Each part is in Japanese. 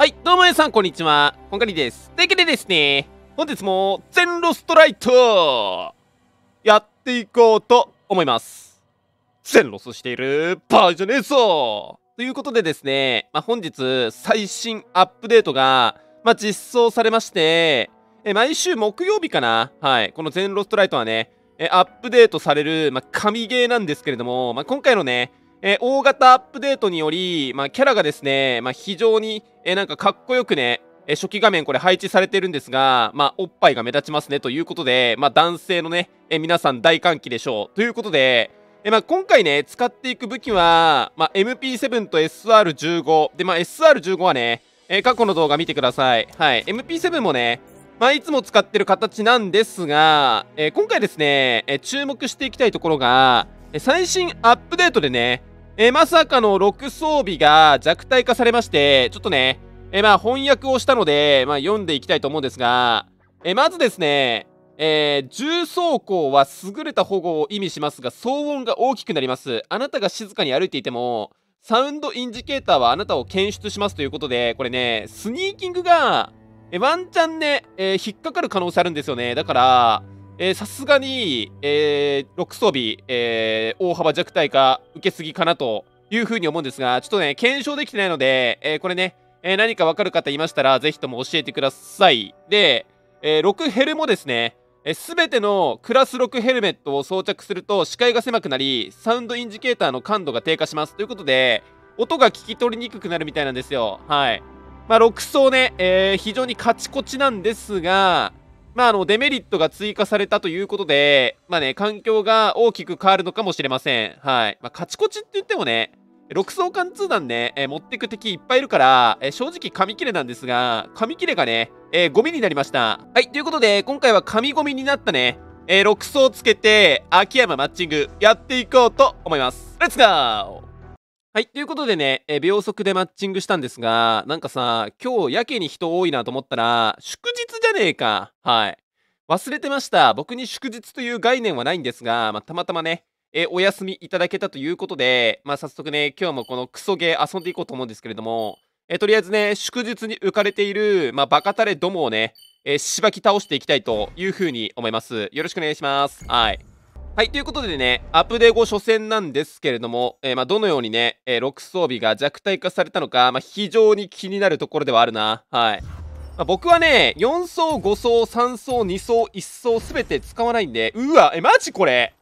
はい、どうも皆さん、こんにちは。こんかりです。というわけでですね、本日も全ロストライトやっていこうと思います。全ロスしている場合じゃねえぞということでですね、本日最新アップデートが、実装されまして、毎週木曜日かな、はい、この全ロストライトはね、アップデートされる、神ゲーなんですけれども、今回のね、大型アップデートにより、キャラがですね、非常に、なんかかっこよくね、初期画面これ配置されてるんですが、おっぱいが目立ちますねということで、男性のね、皆さん大歓喜でしょう。ということで、今回ね、使っていく武器は、MP7 と SR15。で、SR15 はね、過去の動画見てください。はい。MP7 もね、いつも使ってる形なんですが、今回ですね、注目していきたいところが、最新アップデートでね、まさかの6装備が弱体化されまして、ちょっとね、翻訳をしたので、読んでいきたいと思うんですが、まずですね、重装甲は優れた保護を意味しますが、騒音が大きくなります。あなたが静かに歩いていても、サウンドインジケーターはあなたを検出しますということで、これね、スニーキングが、ワンチャンね、引っかかる可能性あるんですよね。だから、さすがに、6装備、大幅弱体化受けすぎかなというふうに思うんですが、ちょっとね、検証できてないので、これね、何かわかる方いましたら、ぜひとも教えてください。で、6ヘルもですね、すべてのクラス6ヘルメットを装着すると視界が狭くなり、サウンドインジケーターの感度が低下します。ということで、音が聞き取りにくくなるみたいなんですよ。はい。6装ね、非常にカチコチなんですが、デメリットが追加されたということで、ね、環境が大きく変わるのかもしれません。はい。カチコチって言ってもね、6層貫通弾ね、持ってく敵いっぱいいるから、正直紙切れなんですが、紙切れがね、ゴミになりました。はい、ということで、今回は紙ゴミになったね、6層つけて、秋山マッチングやっていこうと思います。レッツゴー！はい、ということでね、秒速でマッチングしたんですが、なんかさ、今日やけに人多いなと思ったら、祝日じゃねえか。はい。忘れてました。僕に祝日という概念はないんですが、たまたまね、お休みいただけたということで、早速ね、今日もこのクソゲー遊んでいこうと思うんですけれども、とりあえずね、祝日に浮かれている、バカタレどもをね、しばき倒していきたいというふうに思います。よろしくお願いします。はい。はい、ということでね、アップデート初戦なんですけれども、どのようにね、6装備が弱体化されたのか、非常に気になるところではあるな。はい。僕はね、4装、5装、3装、2装、1装すべて使わないんで、うわ、マジこれ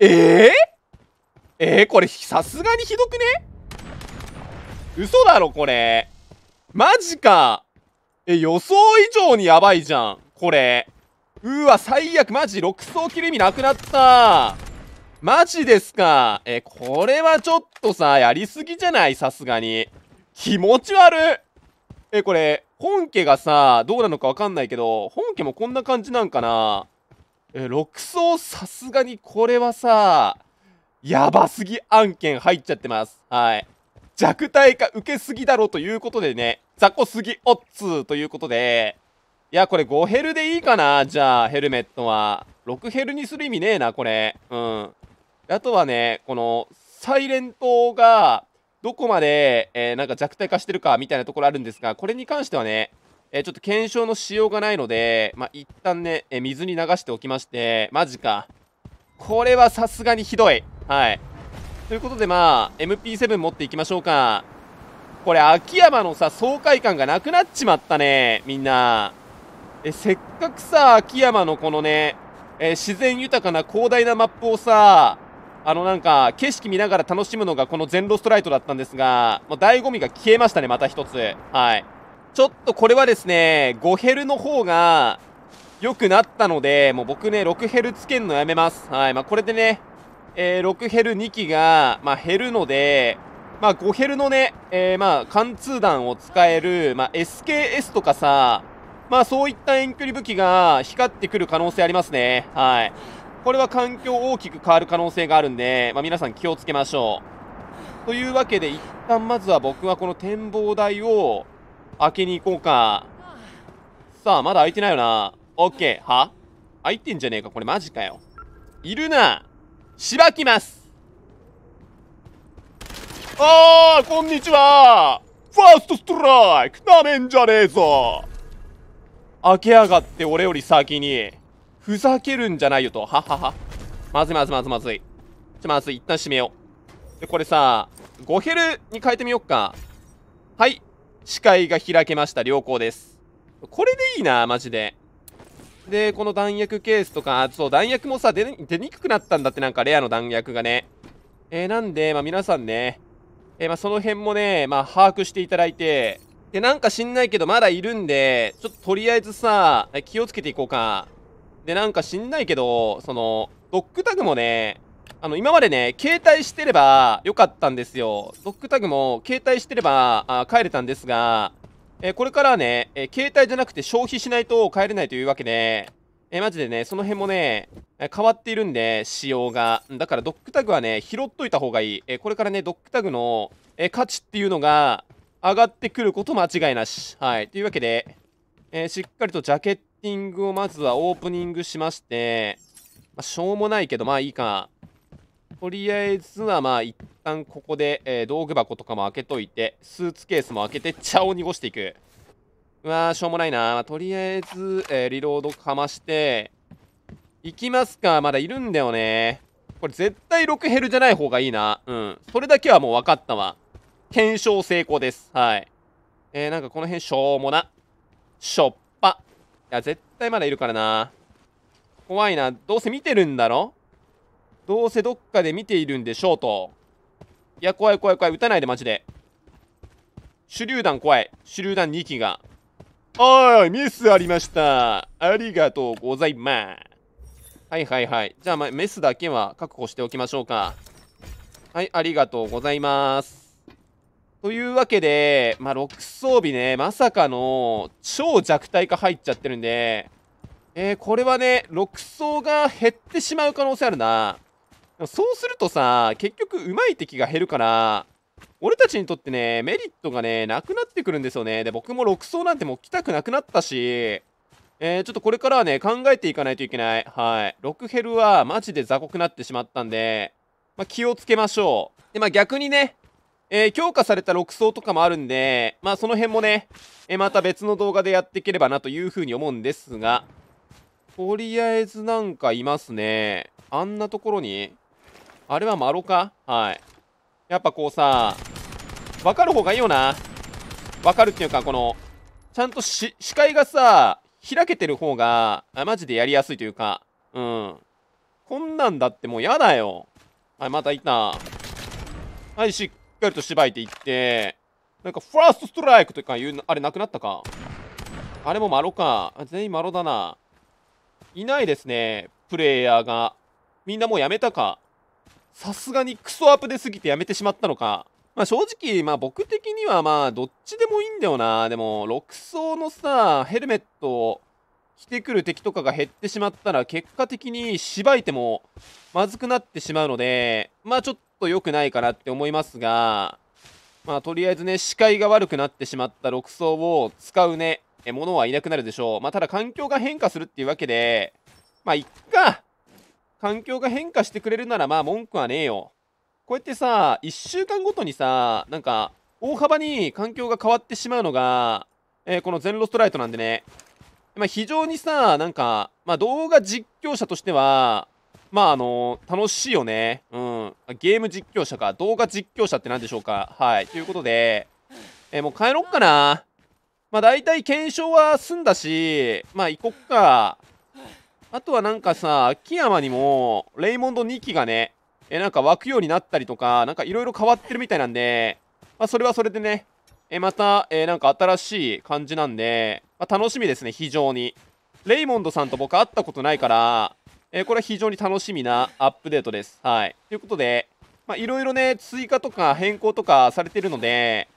これさすがにひどくね？嘘だろこれ。マジか。予想以上にやばいじゃん。これ。うわ、最悪。マジ6層切る意味なくなった。マジですか。これはちょっとさ、やりすぎじゃない？さすがに。気持ち悪い。これ、本家がさ、どうなのかわかんないけど、本家もこんな感じなんかな？6層さすがにこれはさ、やばすぎ案件入っちゃってます。はい。弱体化受けすぎだろということでね、雑魚すぎオッツということで、いや、これ5ヘルでいいかな？じゃあ、ヘルメットは。6ヘルにする意味ねえな、これ。うん。あとはね、この、サイレントが、どこまで、なんか弱体化してるかみたいなところあるんですが、これに関してはね、ちょっと検証のしようがないので、一旦ね、水に流しておきまして、マジか。これはさすがにひどい。はい。ということでMP7 持っていきましょうか。これ、秋山のさ、爽快感がなくなっちまったね、みんな。せっかくさ、秋山のこのね、自然豊かな広大なマップをさ、なんか、景色見ながら楽しむのがこの全ロストライトだったんですが、もう醍醐味が消えましたね、また一つ。はい。ちょっとこれはですね、5ヘルの方が良くなったので、もう僕ね、6ヘルつけるのやめます。はい。これでね、6ヘル2機が、減るので、5ヘルのね、貫通弾を使える、SKS とかさ、そういった遠距離武器が光ってくる可能性ありますね。はい。これは環境大きく変わる可能性があるんで、皆さん気をつけましょう。というわけで、一旦まずは僕はこの展望台を、開けに行こうか。さあ、まだ開いてないよな。オッケー。は？開いてんじゃねえか。これマジかよ。いるな。しばきます。こんにちは。ファーストストライクなめんじゃねえぞ。開けやがって俺より先に。ふざけるんじゃないよと。ははは。まずいまずいまずいまずい。まずい。一旦閉めよう。で、これさ、5ヘルに変えてみよっか。はい。視界が開けました。良好です。これでいいな、マジで。で、この弾薬ケースとか、そう、弾薬もさ、出にくくなったんだって、なんかレアの弾薬がね。なんで、まあ皆さんね、その辺もね、まあ把握していただいて、で、なんか知んないけど、まだいるんで、ちょっととりあえずさ、気をつけていこうか。で、なんか知んないけど、その、ドッグタグもね、今までね、携帯してればよかったんですよ。ドッグタグも携帯してれば、帰れたんですが、これからはね、携帯じゃなくて消費しないと帰れないというわけで、マジでね、その辺もね、変わっているんで、仕様が。だからドッグタグはね、拾っといた方がいい。これからね、ドッグタグの、価値っていうのが上がってくること間違いなし。はい。というわけで、しっかりとジャケッティングをまずはオープニングしまして、まあ、しょうもないけど、まあいいか。とりあえずはまあ一旦ここで、道具箱とかも開けといて、スーツケースも開けて茶を濁していく。うわー、しょうもないな。とりあえず、リロードかましていきますか。まだいるんだよね。これ絶対6ヘルじゃない方がいいな。うん。それだけはもう分かったわ。検証成功です。はい。なんかこの辺しょうもな。しょっぱ。いや、絶対まだいるからな。怖いな。どうせ見てるんだろ？どうせどっかで見ているんでしょうと。いや、怖い怖い怖い。撃たないで、マジで。手榴弾怖い。手榴弾2機が。おい、ミスありました。ありがとうございます。はいはいはい。じゃあ、まあ、メスだけは確保しておきましょうか。はい、ありがとうございます。というわけで、まあ、6装備ね、まさかの超弱体化入っちゃってるんで、これはね、6装が減ってしまう可能性あるな。そうするとさ、結局うまい敵が減るから俺たちにとってね、メリットがねなくなってくるんですよね。で、僕も6走なんてもう来たくなくなったし、ちょっとこれからはね考えていかないといけない。はい。6ヘルはマジで雑魚くなってしまったんで、まあ、気をつけましょう。で、まあ、逆にね、強化された6走とかもあるんで、まあその辺もね、また別の動画でやっていければなというふうに思うんですが、とりあえずなんかいますね。あんなところに。あれはマロか？はい。やっぱこうさ、わかる方がいいよな。わかるっていうか、この、ちゃんと視界がさ、開けてる方が、マジでやりやすいというか、うん。こんなんだってもうやだよ。はい、またいた。はい、しっかりとしばいていって、なんかファーストストライクとかいう、あれなくなったか。あれもマロか。全員マロだな。いないですね、プレイヤーが。みんなもうやめたか。さすがにクソアップ出すぎてやめてしまったのか。まあ正直、まあ僕的にはまあどっちでもいいんだよな。でも、6層のさ、ヘルメットを着てくる敵とかが減ってしまったら、結果的にしばいてもまずくなってしまうので、まあちょっと良くないかなって思いますが、まあとりあえずね、視界が悪くなってしまった6層を使うね、ものはいなくなるでしょう。まあただ環境が変化するっていうわけで、まあいっか。環境が変化してくれるならまあ文句はねえよ。こうやってさ、1週間ごとにさ、なんか大幅に環境が変わってしまうのが、この全ロストライトなんでね、まあ、非常にさ、なんか、まあ、動画実況者としては、まあ楽しいよね。うん。ゲーム実況者か、動画実況者って何でしょうか。はい。ということで、もう帰ろっかな。まあ大体検証は済んだし、まあ行こっか。あとはなんかさ、秋山にも、レイモンド2機がね、なんか湧くようになったりとか、なんかいろいろ変わってるみたいなんで、まあそれはそれでね、また、なんか新しい感じなんで、まあ、楽しみですね、非常に。レイモンドさんと僕会ったことないから、これは非常に楽しみなアップデートです。はい。ということで、まあいろいろね、追加とか変更とかされてるので、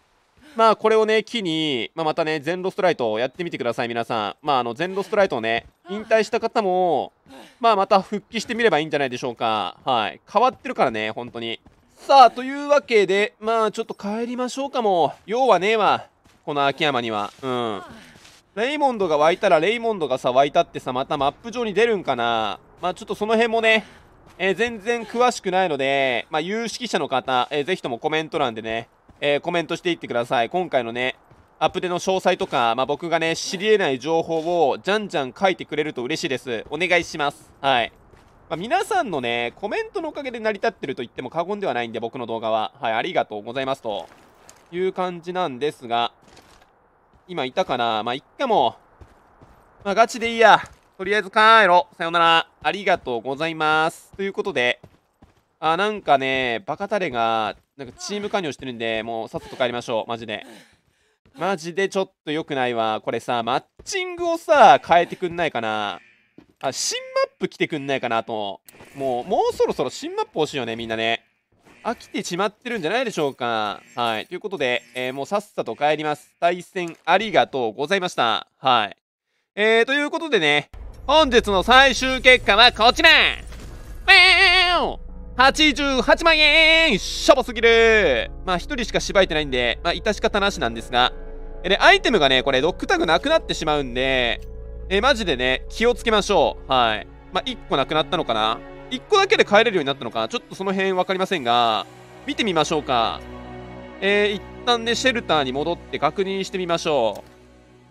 まあこれをね、機に、まあ、またね、全ロストライトをやってみてください、皆さん。まあ全ロストライトをね、引退した方も、まあまた復帰してみればいいんじゃないでしょうか。はい。変わってるからね、本当に。さあ、というわけで、まあちょっと帰りましょうかも。用はねえわ、この秋山には。うん。レイモンドが湧いたら、レイモンドがさ、湧いたってさ、またマップ上に出るんかな。まあちょっとその辺もね、全然詳しくないので、まあ有識者の方、ぜひともコメント欄でね、コメントしていってください。今回のね、アップデの詳細とか、僕がね、知り得ない情報をじゃんじゃん書いてくれると嬉しいです。お願いします。はい。皆さんのね、コメントのおかげで成り立ってると言っても過言ではないんで、僕の動画は。はい、ありがとうございますという感じなんですが、今いたかな？いっかも。ガチでいいや。とりあえず帰ろ。さよなら。ありがとうございます。ということで、なんかね、バカタレが、なんかチーム加入してるんで、もうさっさと帰りましょう。マジで。マジでちょっと良くないわ。これさ、マッチングをさ、変えてくんないかな。新マップ来てくんないかなと。もうそろそろ新マップ欲しいよね、みんなね。飽きてしまってるんじゃないでしょうか。はい。ということで、もうさっさと帰ります。対戦ありがとうございました。はい。ということでね、本日の最終結果はこちら！88万円！しょぼすぎる！一人しかしばいてないんで、致し方なしなんですが。で、アイテムがね、これ、ドッグタグなくなってしまうんで、マジでね、気をつけましょう。はい。1個なくなったのかな？ 1 個だけで帰れるようになったのかな？ちょっとその辺わかりませんが、見てみましょうか。一旦ね、シェルターに戻って確認してみましょう。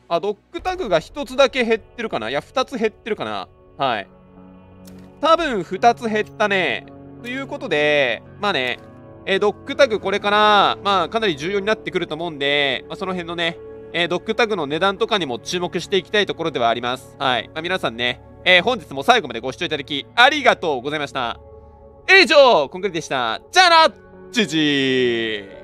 ドッグタグが1つだけ減ってるかな？いや、2つ減ってるかな？はい。多分、2つ減ったね。ということで、ね、ドッグタグこれから、かなり重要になってくると思うんで、その辺のね、ドッグタグの値段とかにも注目していきたいところではあります。はい。皆さんね、本日も最後までご視聴いただき、ありがとうございました。以上、こんぐらいでした。じゃあな、じじー。